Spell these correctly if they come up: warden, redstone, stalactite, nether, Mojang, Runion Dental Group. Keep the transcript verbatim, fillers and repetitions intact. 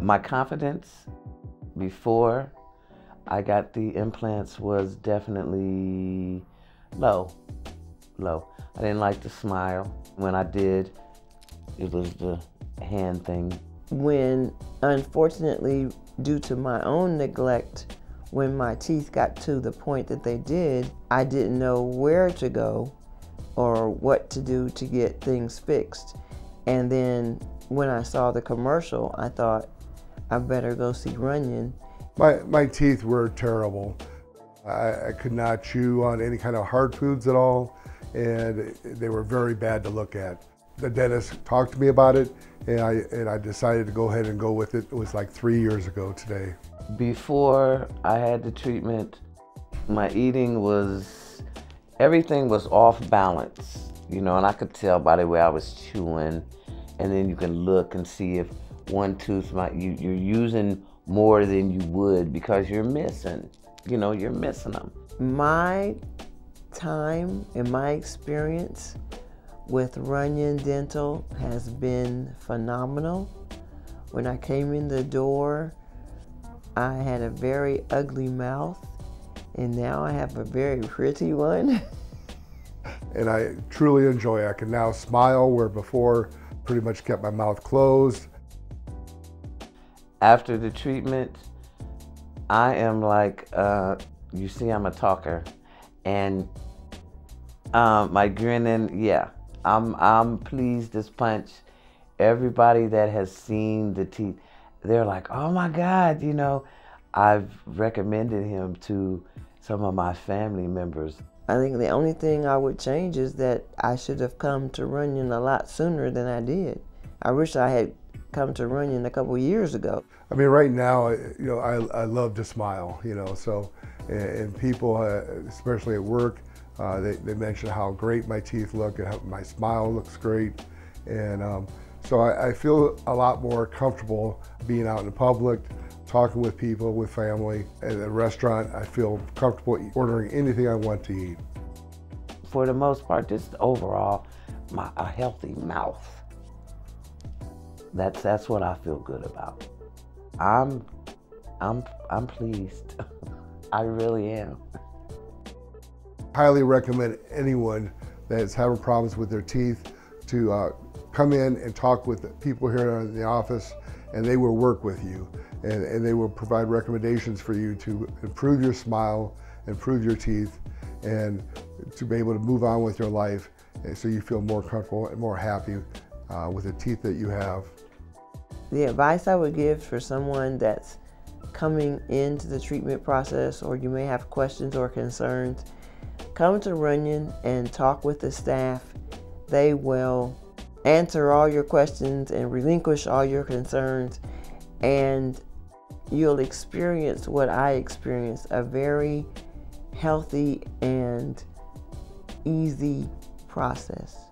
My confidence before I got the implants was definitely low, low. I didn't like to smile. When I did, it was the hand thing. When, unfortunately, due to my own neglect, when my teeth got to the point that they did, I didn't know where to go or what to do to get things fixed. And then when I saw the commercial, I thought, I better go see Runion. My, my teeth were terrible. I, I could not chew on any kind of hard foods at all, and they were very bad to look at. The dentist talked to me about it, and I, and I decided to go ahead and go with it. It was like three years ago today. Before I had the treatment, my eating was, everything was off balance, you know, and I could tell by the way I was chewing, and then you can look and see if one tooth might, you, you're using more than you would because you're missing, you know, you're missing them. My time and my experience with Runion Dental has been phenomenal. When I came in the door, I had a very ugly mouth, and now I have a very pretty one. And I truly enjoy it. I can now smile where before pretty much kept my mouth closed. After the treatment, I am like, uh, you see, I'm a talker, and um, my grinning, yeah, I'm I'm pleased as punch. Everybody that has seen the teeth, they're like, oh my God, you know, I've recommended him to some of my family members. I think the only thing I would change is that I should have come to Runion a lot sooner than I did. I wish I had come to Runion a couple of years ago. I mean, right now, you know, I, I love to smile, you know, so, and, and people, uh, especially at work, uh, they, they mention how great my teeth look and how my smile looks great. And um, so I, I feel a lot more comfortable being out in public, talking with people, with family. At a restaurant, I feel comfortable ordering anything I want to eat. For the most part, just overall, my, a healthy mouth. That's, that's what I feel good about. I'm, I'm, I'm pleased. I really am. Highly recommend anyone that's having problems with their teeth to uh, come in and talk with the people here in the office, and they will work with you. And, and they will provide recommendations for you to improve your smile, improve your teeth, and to be able to move on with your life, and so you feel more comfortable and more happy uh, with the teeth that you have. The advice I would give for someone that's coming into the treatment process, or you may have questions or concerns, come to Runion and talk with the staff. They will answer all your questions and relinquish all your concerns, and you'll experience what I experienced, a very healthy and easy process.